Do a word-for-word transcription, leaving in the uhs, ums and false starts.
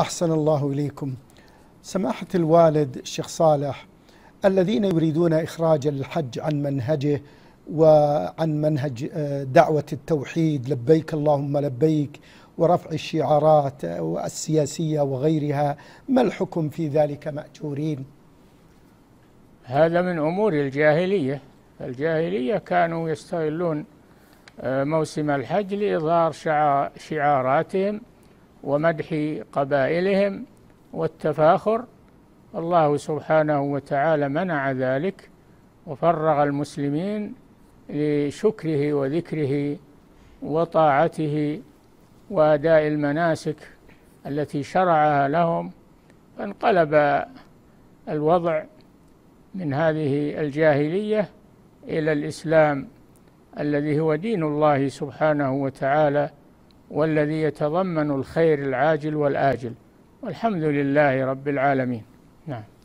أحسن الله إليكم. سماحة الوالد الشيخ صالح، الذين يريدون إخراج الحج عن منهجه وعن منهج دعوة التوحيد، لبيك اللهم لبيك، ورفع الشعارات السياسية وغيرها، ما الحكم في ذلك؟ مأجورين؟ هذا من أمور الجاهلية. الجاهلية كانوا يستغلون موسم الحج لإظهار شعاراتهم ومدح قبائلهم والتفاخر. الله سبحانه وتعالى منع ذلك وفرغ المسلمين لشكره وذكره وطاعته وأداء المناسك التي شرعها لهم، فانقلب الوضع من هذه الجاهلية إلى الإسلام الذي هو دين الله سبحانه وتعالى، والذي يتضمن الخير العاجل والآجل، والحمد لله رب العالمين. نعم.